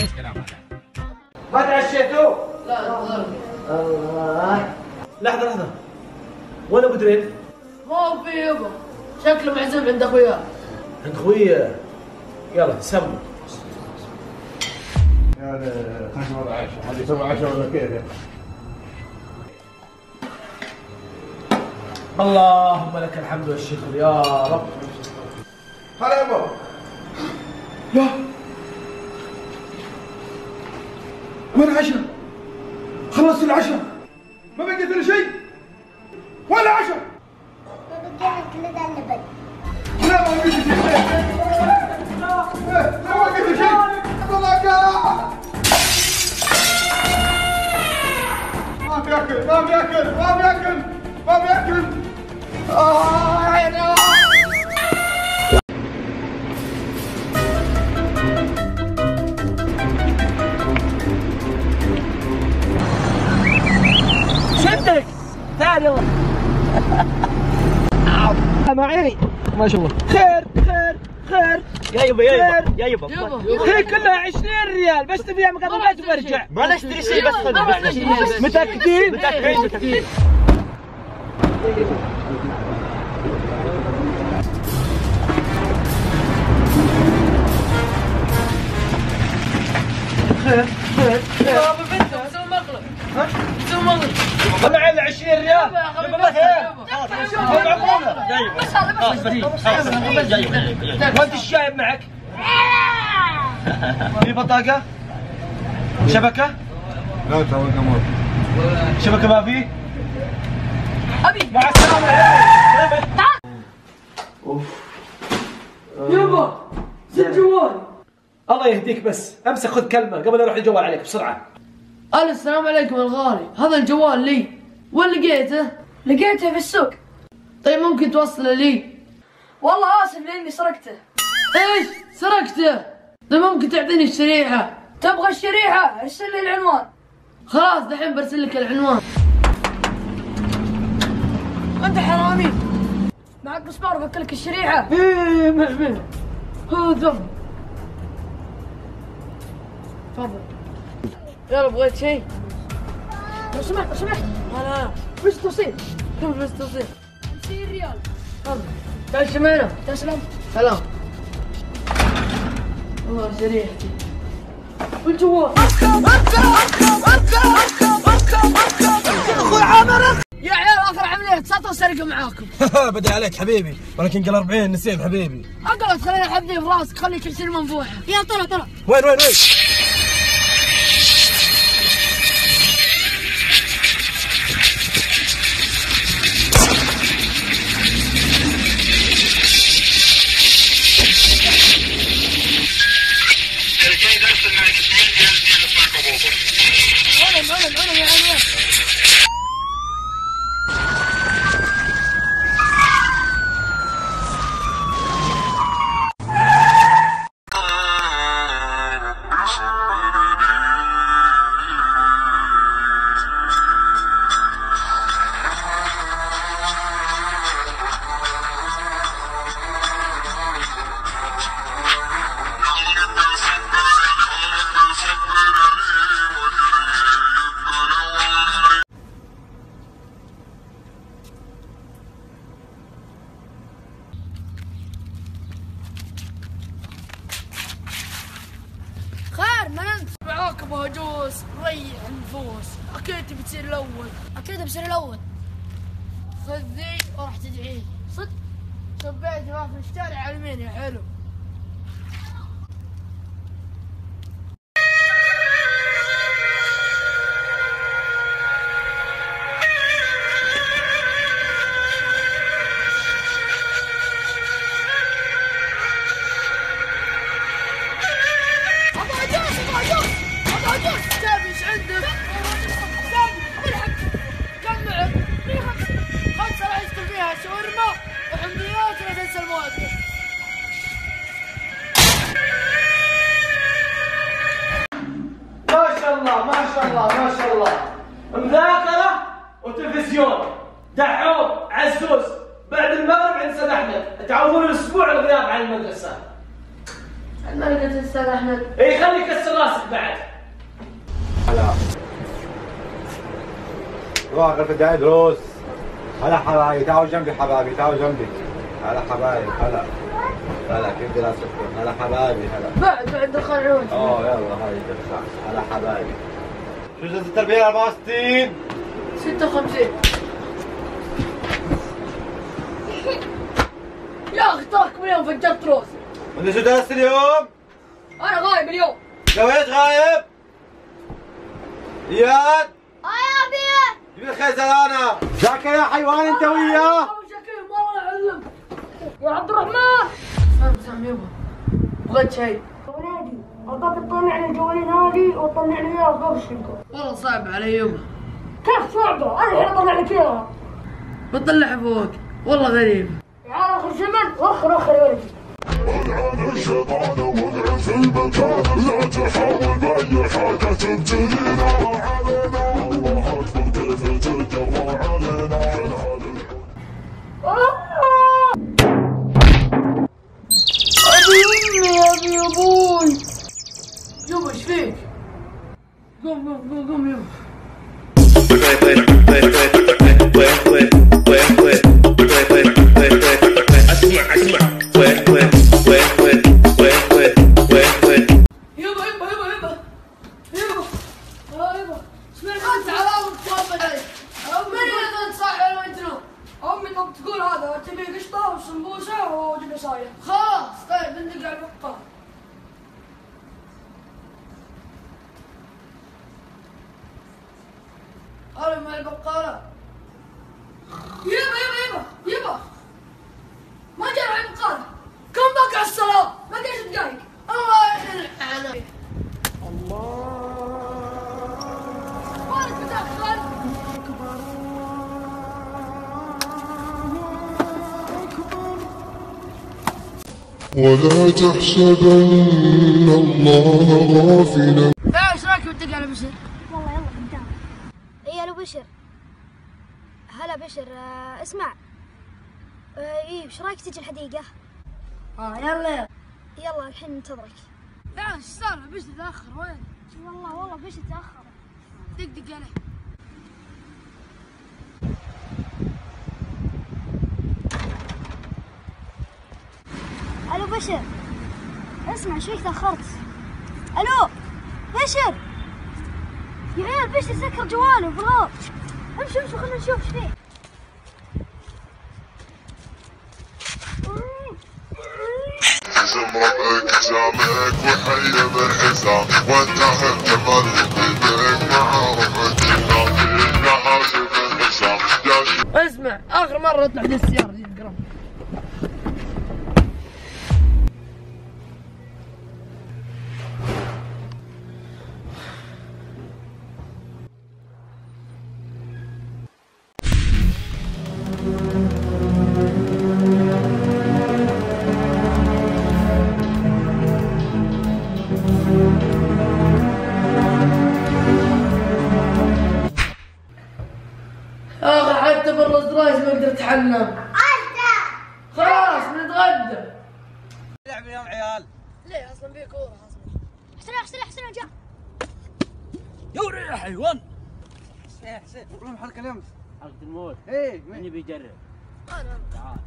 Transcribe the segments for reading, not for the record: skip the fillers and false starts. ايش كلام هذا؟ ما تعشيتوا؟ لا لا الله. لحظة لحظة، وين ابو دريد؟ ما في يابا، شكله معزوم عند اخوياه. عند خويه؟ يلا سموا. هذا خلينا نقول عشاء، هذا يسوي عشاء ولا كيف؟ اللهم لك الحمد والشكر يا رب. هلا يا ابو. يا وين عشاء؟ خلصت العشاء، ما بقيت لي شيء ولا عشاء. ببقيها كل ذا اللي بدي. لا ما بقيت شيء. لا ما بقيت شيء. ما بياكل ما بياكل ما بياكل ما بياكل. آه عيني. شدك تعال يلا. معي ما شاء الله. خير خير خير يا يبا يا يبا يا يبا. هي كلها 20 ريال بس تبيع مقابلات وبرجع. ما نشتري شيء بس خلنا. متأكدين؟ متأكدين. خير خير خير. طلع لي 20 ريال يبقى خلاص. وانت الشايب معك؟ في بطاقة؟ شبكة؟ لا توقع ما في شبكة. ما في؟ أبي مع السلامة. اوف يبا زي الجوال. الله يهديك بس امسك خذ كلمة قبل اروح الجوال عليك بسرعة. الو السلام عليكم الغالي، هذا الجوال لي. وين لقيته؟ لقيته في السوق. طيب ممكن توصله لي؟ والله اسف لاني سرقته. ايش؟ سرقته؟ طيب ممكن تعطيني الشريحة؟ تبغى الشريحة؟ ارسل لي العنوان. خلاص دحين برسل لك العنوان. انت حرامي. معك مسمار بفكلك الشريحة؟ ايه معمل. هو ذنب. تفضل. يلا بغيت شيء؟ لو سمحت لو سمحت. انا وش توصيل؟ كم فلوس توصيل؟ 50 ريال. تفضل. تعال شمينا. تعال سلام. سلام. والله شريحتي. والجوال. اركب اركب اركب اركب اركب اركب اخوي عامر اركب. يا عيال اخر عملية سطو سرقة معاكم. بدي عليك حبيبي، ولكن قال 40 نسيب حبيبي. اقعد خليني حبني في راسك، خليك 20 منفوحة. يلا طلع طلع. وين وين وين؟ ما يقدر تكسر احمد. اي خليه يكسر راسك بعد. هلا. روح غرفة دعاية دروس. هلا حبايبي تعالوا جنبي حبايبي تعالوا جنبي. هلا حبايبي هلا. هلا كيف دراستكم؟ هلا حبايبي هلا. بعد بعد الخروج. اوه يلا هاي ترجع. هلا حبايبي. شو جلسة التربية 64 56 يا اخي تركب اليوم فجرت روسي. انت شو درست اليوم؟ انا غايب اليوم. لويش غايب؟ اياد اه يا ابي جيب الخيزرانة ذاك يا حيوان انت وياه شكلهم والله يعلم يا عبد الرحمن سام يبا بغيت شيء ولادي اعطاك تطلعني الجوالين هذه وتطلعني اياها وغشمكم والله صعب علي يبا كيف صعبة؟ انا الحين اطلع لك اياها بتطلع فوق والله غريب تعال اخر زمن وخر وخر يا ولدي العن الشيطان وضع في المكان لا تحاول باي حاجه تبتلينا علينا والله اكبر كيف تتجرى علينا ابي امي ابي ابوي يبا ايش فيك؟ قوم قوم قوم يبا اسمع اسمع وين وين وين وين وين وين وين وين يبا يبا يبا يبا يبا اه يبا سمعت انت على امك توافق علي امي انت صاحي وانت نوم امي طب تقول هذا تبي قشطه وسمبوسه وجبنه صايره خلاص طيب ندق على البقال انا مع البقاله يبا يبا يبا يبا ما جرى البقاله كم باقي على الصلاة؟ ما قلت دقايق الله يحييك الله خالد فتح خالد أكبر أكبر ولا تحسبن الله غافلا ايش رايك بتدق على بشر؟ والله يلا قدام اي الو بشر هلا بشر اسمع اي ايش رايك تجي الحديقة؟ يلا يلا الحين ننتظرك لا ايش صار بش تاخر وين؟ والله بش تاخر دقدق عليه الو بشر اسمع ايش فيك تاخرت؟ الو بشر يا عيال بشر سكر جواله بالغلط امشوا امشوا خلينا نشوف ايش فيه اكزامك وحي بالحزام وانتهى الجمال وبيدك معارف الجنان كلها حاجب الحزام اسمع اخر مره اطلع من السياره دي القرف خلاص نتغدى نلعب اليوم عيال ليه اصلا بيه كوره اصلا حسين حسين حسين جاء يوري يا حيوان ايه حسين والله حلقه اليوم حلقه الموت ايه مين يبي يجرب انا تعال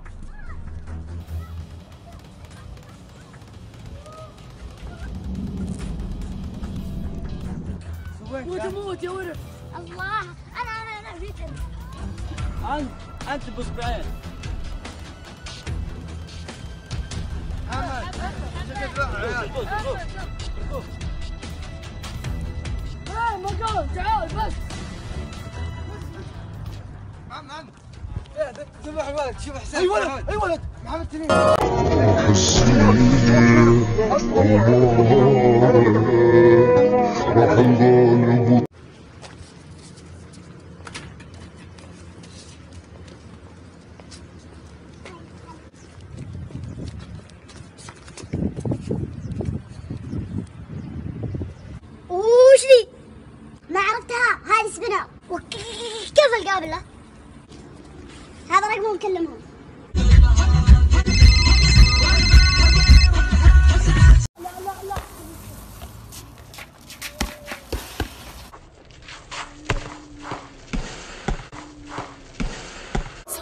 موت موت يا ورد الله انا فيك انت باصبعين احمد مقام تعال بس محمد ذبح الولد شوف حسين اي ولد اي ولد محمد تميم الله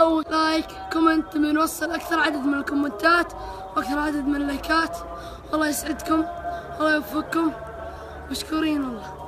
سووا لايك كومنت من يوصل اكثر عدد من الكومنتات واكثر عدد من اللايكات. الله يسعدكم، الله يوفقكم، مشكورين والله.